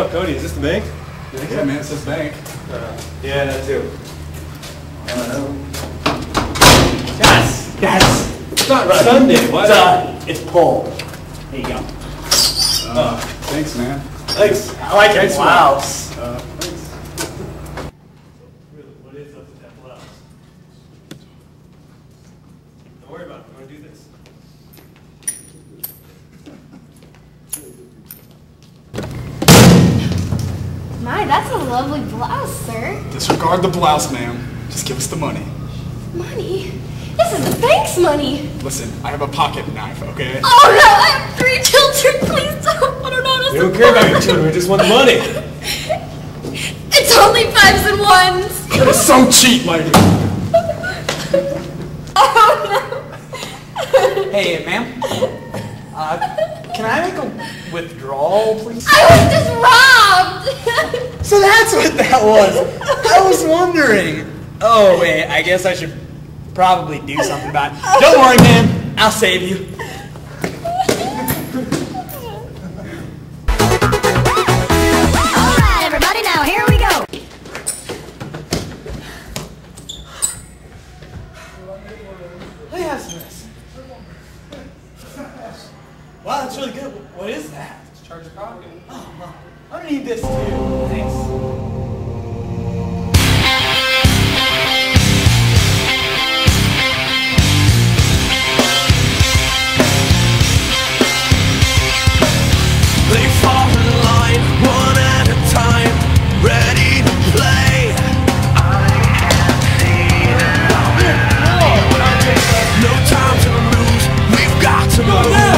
Oh, Cody, is this the bank? Yeah, man, it's this bank. Yeah, that too. Yes! Yes! It's not right. Sunday, what? It's Paul. There you go. Thanks, man. Thanks. I like it. Wow. Thanks. What is up with that blouse? Don't worry about it. I'm going to do this. My, that's a lovely blouse, sir. Disregard the blouse, ma'am. Just give us the money. Money? This is the bank's money. Listen, I have a pocket knife, okay? Oh no, I have 3 children. Please don't. I don't know how to. We don't care about your children. We just want the money. It's only 5s and 1s. You're so cheap, Mighty. Oh no. Hey, ma'am. Can I make a withdrawal, please? I was just robbed! So that's what that was! I was wondering! Oh, wait, I guess I should probably do something about it. Don't worry, man. I'll save you. Alright, everybody, now here we go! Hey, that's nice. Wow, that's really good. What is that? It's Charger Coffee. Oh, wow. I'm gonna need this too. Thanks. They fall in line, one at a time, ready to play. I am seeing out there. No time to lose, we've got to move.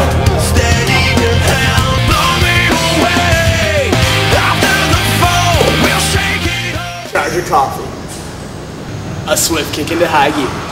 Coffee. A swift kick into high gear.